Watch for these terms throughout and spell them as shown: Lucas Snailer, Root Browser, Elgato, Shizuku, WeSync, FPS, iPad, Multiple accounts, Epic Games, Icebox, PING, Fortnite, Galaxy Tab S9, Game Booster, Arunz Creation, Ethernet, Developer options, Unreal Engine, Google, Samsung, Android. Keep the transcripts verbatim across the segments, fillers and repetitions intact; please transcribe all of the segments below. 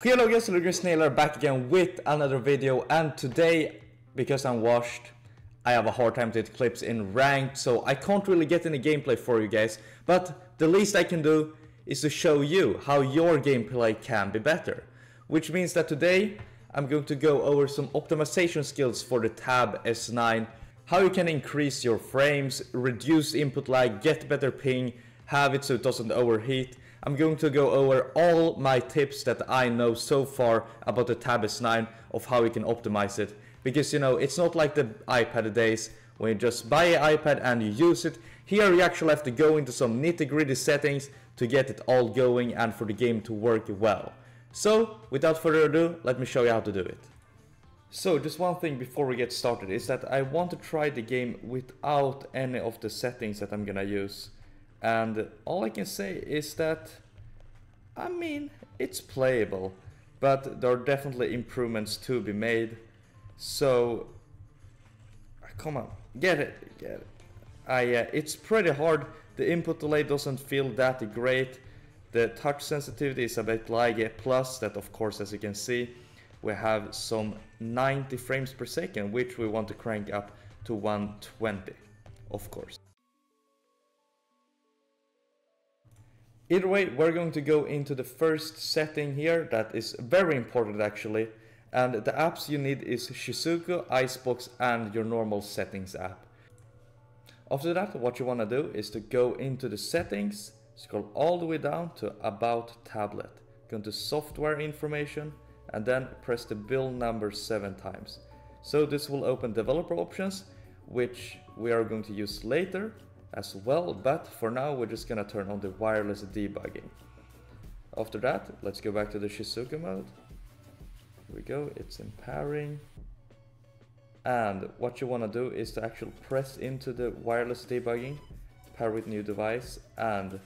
Hello guys, Lucas Snailer back again with another video, and today, because I'm washed, I have a hard time to hit clips in ranked, so I can't really get any gameplay for you guys, but the least I can do is to show you how your gameplay can be better, which means that today I'm going to go over some optimization skills for the Tab S nine, how you can increase your frames, reduce input lag, get better ping, have it so it doesn't overheat. I'm going to go over all my tips that I know so far about the Tab S nine of how we can optimize it. Because, you know, it's not like the iPad days when you just buy an iPad and you use it. Here you actually have to go into some nitty-gritty settings to get it all going and for the game to work well. So, without further ado, let me show you how to do it. So, just one thing before we get started is that I want to try the game without any of the settings that I'm gonna use. And all I can say is that, I mean, it's playable, but there are definitely improvements to be made. So, come on, get it, get it. I, uh, it's pretty hard, the input delay doesn't feel that great, the touch sensitivity is a bit laggy, plus that of course, as you can see, we have some ninety frames per second, which we want to crank up to one twenty, of course. Either way, we're going to go into the first setting here that is very important actually, and the apps you need is Shizuku, Icebox and your normal settings app. After that, what you want to do is to go into the settings, scroll all the way down to About Tablet, go into Software Information and then press the build number seven times. So this will open developer options, which we are going to use later as well, but for now we're just gonna turn on the wireless debugging. After that, let's go back to the Shizuku mode. Here we go, it's in pairing. And what you wanna do is to actually press into the wireless debugging, pair with new device, and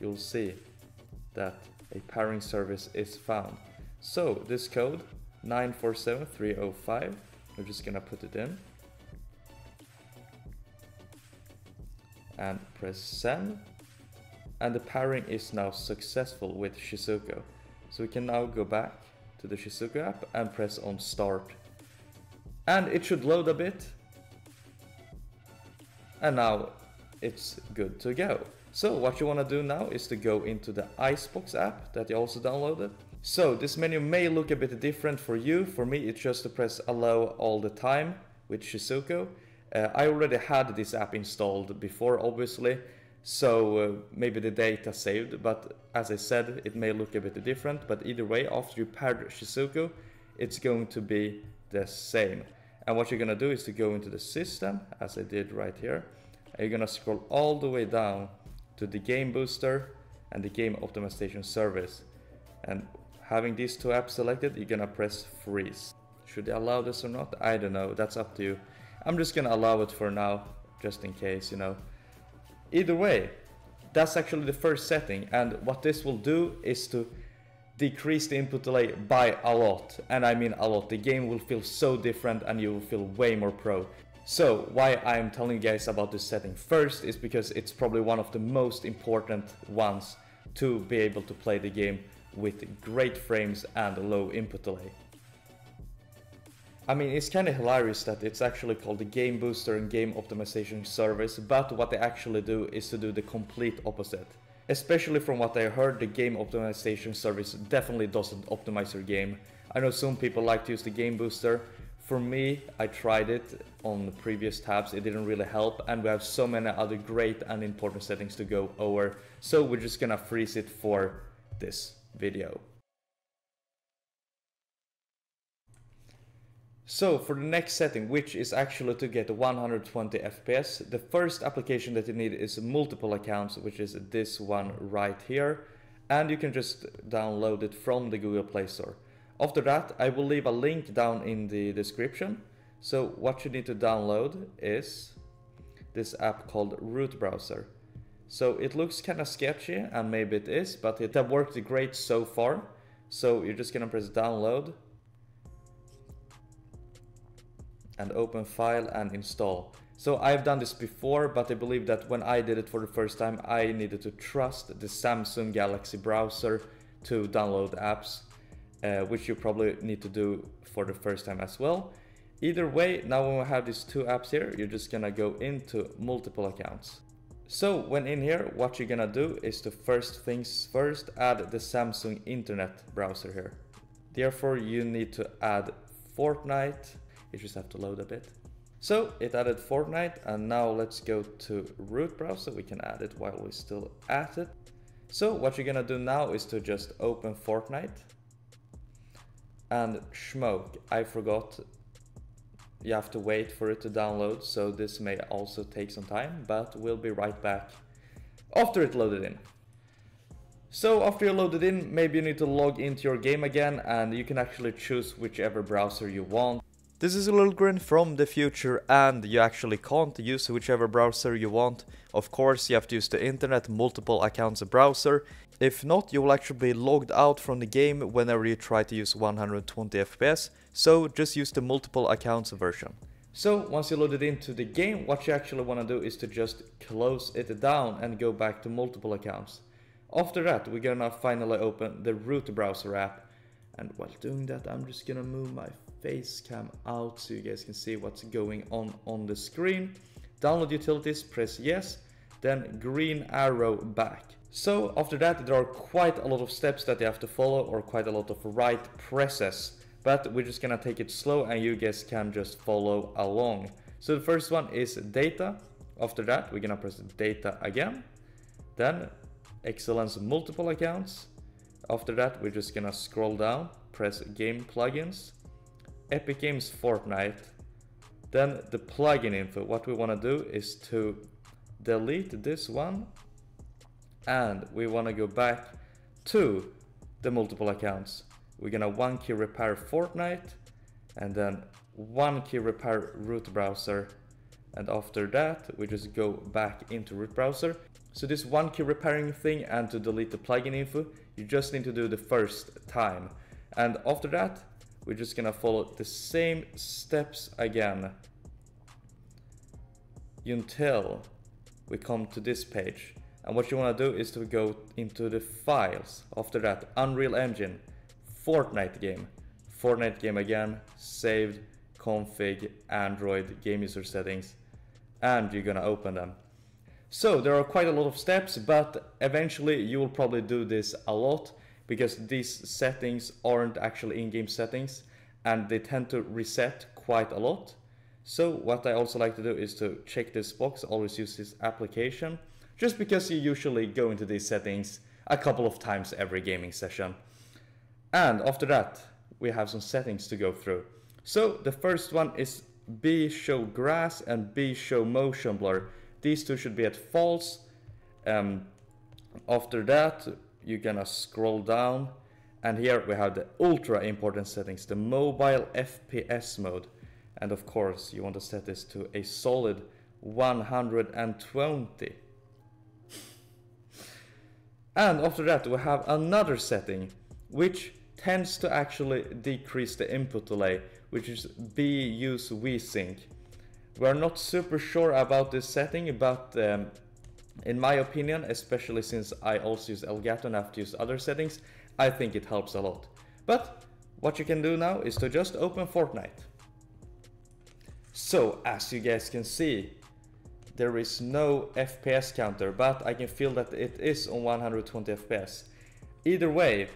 you'll see that a pairing service is found. So this code, nine four seven three oh five, we're just gonna put it in. And press send, and the pairing is now successful with Shizuku. So we can now go back to the Shizuku app and press on start, and it should load a bit, and now it's good to go. So what you want to do now is to go into the Icebox app that you also downloaded. So this menu may look a bit different for you. For me, it's just to press allow all the time with Shizuku. Uh, I already had this app installed before, obviously, so uh, maybe the data saved, but as I said, it may look a bit different, but either way, after you paired Shizuku, it's going to be the same. And what you're going to do is to go into the system, as I did right here, and you're going to scroll all the way down to the Game Booster and the Game Optimization Service. And having these two apps selected, you're going to press freeze. Should they allow this or not? I don't know, that's up to you. I'm just gonna allow it for now, just in case, you know. Either way, that's actually the first setting, and what this will do is to decrease the input delay by a lot, and I mean a lot. The game will feel so different and you will feel way more pro. So why I'm telling you guys about this setting first is because it's probably one of the most important ones to be able to play the game with great frames and low input delay. I mean, it's kind of hilarious that it's actually called the Game Booster and Game Optimization Service, but what they actually do is to do the complete opposite. Especially from what I heard, the Game Optimization Service definitely doesn't optimize your game. I know some people like to use the Game Booster. For me, I tried it on the previous tabs, it didn't really help, and we have so many other great and important settings to go over, so we're just gonna freeze it for this video. So for the next setting, which is actually to get one hundred twenty F P S, the first application that you need is multiple accounts, which is this one right here, and you can just download it from the Google Play Store. After that, I will leave a link down in the description. So what you need to download is this app called Root Browser. So it looks kind of sketchy, and maybe it is, but it has worked great so far. So you're just gonna press download and open file and install. So I've done this before, but I believe that when I did it for the first time, I needed to trust the Samsung Galaxy browser to download apps. uh, which you probably need to do for the first time as well. Either way, now when we have these two apps here, you're just gonna go into multiple accounts. So when in here, what you're gonna do is to first things first, add the Samsung internet browser here. Therefore, you need to add Fortnite. You just have to load a bit. So it added Fortnite, and now let's go to Root Browser. We can add it while we're still at it. So what you're gonna do now is to just open Fortnite and smoke. I forgot. You have to wait for it to download, so this may also take some time, but we'll be right back after it loaded in. So after you're loaded in, maybe you need to log into your game again, and you can actually choose whichever browser you want. This is a little grin from the future, and you actually can't use whichever browser you want. Of course, you have to use the internet, multiple accounts of browser. If not, you will actually be logged out from the game whenever you try to use one hundred twenty F P S, so just use the multiple accounts version. So once you load it into the game, what you actually want to do is to just close it down and go back to multiple accounts. After that, we're gonna finally open the Root Browser app, and while doing that, I'm just gonna move my face cam out so you guys can see what's going on on the screen. Download utilities, press yes, then green arrow back. So after that, there are quite a lot of steps that you have to follow, or quite a lot of right presses, but we're just gonna take it slow and you guys can just follow along. So the first one is data. After that, we're gonna press data again, then excellence multiple accounts. After that, we're just gonna scroll down, press game plugins, Epic Games Fortnite, then the plugin info. What we wanna do is to delete this one, and we want to go back to the multiple accounts. We're gonna one key repair Fortnite, and then one key repair Root Browser, and after that we just go back into Root Browser. So this one key repairing thing and to delete the plugin info, you just need to do the first time, and after that we're just gonna follow the same steps again until we come to this page. And what you want to do is to go into the files. After that, Unreal Engine, Fortnite game, Fortnite game again, saved, config, Android, game user settings, and you're gonna open them. So there are quite a lot of steps, but eventually you will probably do this a lot, because these settings aren't actually in-game settings and they tend to reset quite a lot. So what I also like to do is to check this box, always use this application, just because you usually go into these settings a couple of times every gaming session. And after that, we have some settings to go through. So the first one is B show grass and B show motion blur. These two should be at false. Um, after that, you're gonna scroll down, and here we have the ultra important settings, the mobile F P S mode. And of course, you want to set this to a solid one hundred twenty. And after that, we have another setting, which tends to actually decrease the input delay, which is B use WeSync. We're not super sure about this setting, but um, in my opinion, especially since I also use Elgato and have to use other settings, I think it helps a lot. But what you can do now is to just open Fortnite. So as you guys can see, there is no F P S counter, but I can feel that it is on one hundred twenty F P S. Either way,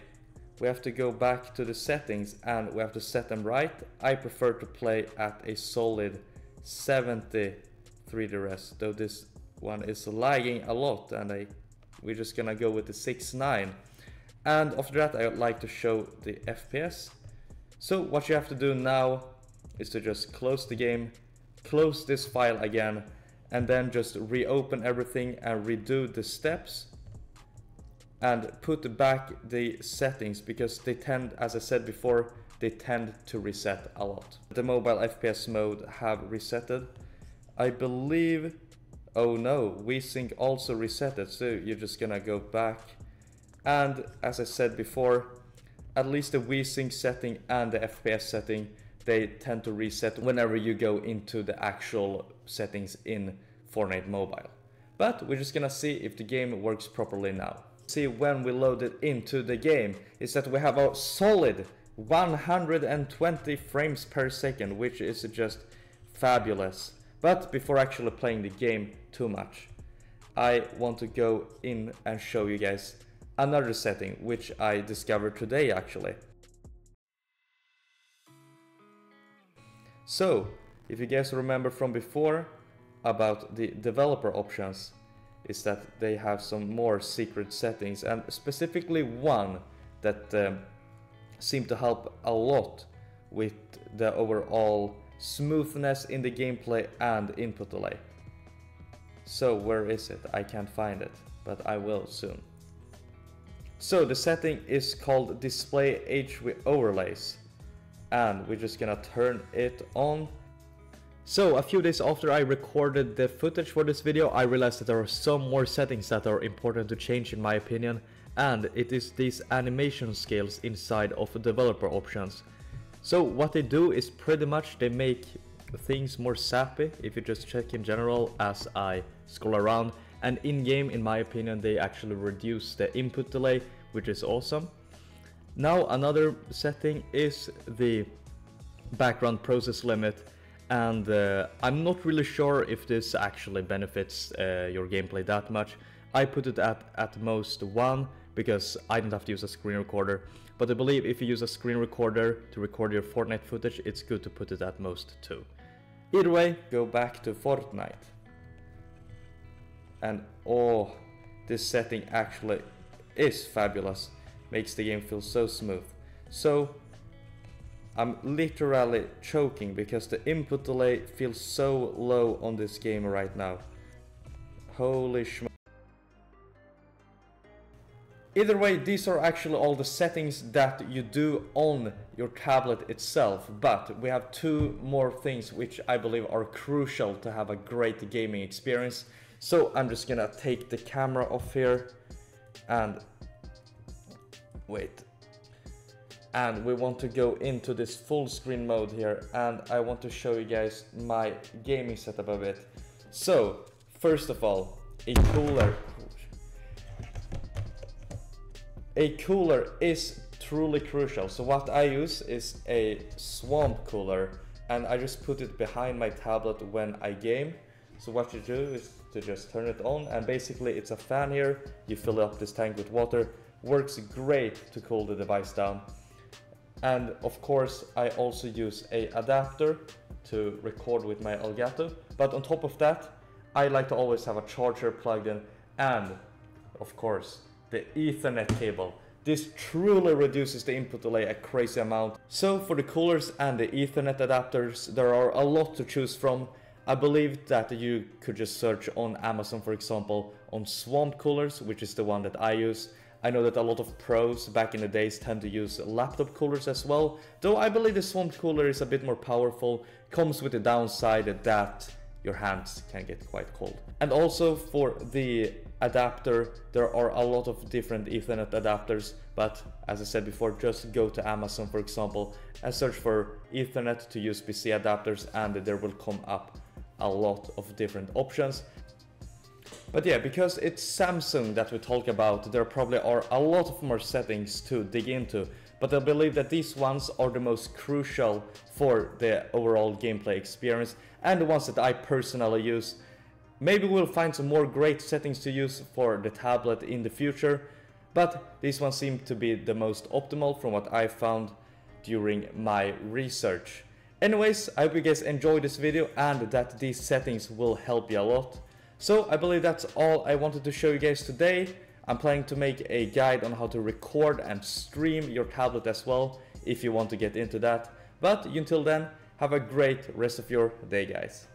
we have to go back to the settings and we have to set them right. I prefer to play at a solid seventy-three res, though this one is lagging a lot, and I, we're just gonna go with the six nine. And after that, I would like to show the F P S. So what you have to do now is to just close the game, close this file again, and then just reopen everything and redo the steps and put back the settings, because they tend, as I said before, they tend to reset a lot. The mobile F P S mode have resetted, I believe. Oh no, WeSync also resetted, so you're just gonna go back. And as I said before, at least the WeSync setting and the F P S setting, they tend to reset whenever you go into the actual settings in Fortnite Mobile. But we're just gonna see if the game works properly now. see when we load it into the game is that we have a solid one hundred twenty frames per second, which is just fabulous. But before actually playing the game too much, I want to go in and show you guys another setting which I discovered today actually. So if you guys remember from before about the developer options, is that they have some more secret settings, and specifically one that um, seemed to help a lot with the overall smoothness in the gameplay and input delay. So where is it? I can't find it, but I will soon. So the setting is called display H V overlays, and we're just gonna turn it on. So a few days after I recorded the footage for this video, I realized that there are some more settings that are important to change in my opinion, and it is these animation scales inside of developer options. So what they do is pretty much they make things more sappy if you just check in general as I scroll around, and in game in my opinion they actually reduce the input delay, which is awesome. Now another setting is the background process limit, and uh, I'm not really sure if this actually benefits uh, your gameplay that much. I put it at at most one because I don't have to use a screen recorder, but I believe if you use a screen recorder to record your Fortnite footage, it's good to put it at most two. Either way, go back to Fortnite, and oh, this setting actually is fabulous, makes the game feel so smooth. So I'm literally choking because the input delay feels so low on this game right now. Holy shmo. Either way, these are actually all the settings that you do on your tablet itself, but we have two more things which I believe are crucial to have a great gaming experience. So I'm just gonna take the camera off here and wait. And we want to go into this full screen mode here, and I want to show you guys my gaming setup a bit. So first of all, a cooler a cooler is truly crucial. So what I use is a swamp cooler, and I just put it behind my tablet when I game. So what you do is to just turn it on, and basically it's a fan here. You fill up this tank with water, works great to cool the device down. And of course I also use a adapter to record with my Elgato, but on top of that I like to always have a charger plugged in, and of course the Ethernet cable. This truly reduces the input delay a crazy amount. So for the coolers and the Ethernet adapters there are a lot to choose from. I believe that you could just search on Amazon, for example, on swamp coolers, which is the one that I use. I know that a lot of pros back in the days tend to use laptop coolers as well, though I believe the swamp cooler is a bit more powerful, comes with the downside that your hands can get quite cold. And also for the adapter, there are a lot of different Ethernet adapters, but as I said before, just go to Amazon, for example, and search for Ethernet to U S B-C adapters, and there will come up a lot of different options. But yeah, because it's Samsung that we talk about, there probably are a lot of more settings to dig into, but I believe that these ones are the most crucial for the overall gameplay experience and the ones that I personally use. Maybe we'll find some more great settings to use for the tablet in the future, but these ones seem to be the most optimal from what I found during my research. Anyways, I hope you guys enjoyed this video and that these settings will help you a lot. So I believe that's all I wanted to show you guys today. I'm planning to make a guide on how to record and stream your tablet as well, if you want to get into that. But until then, have a great rest of your day, guys.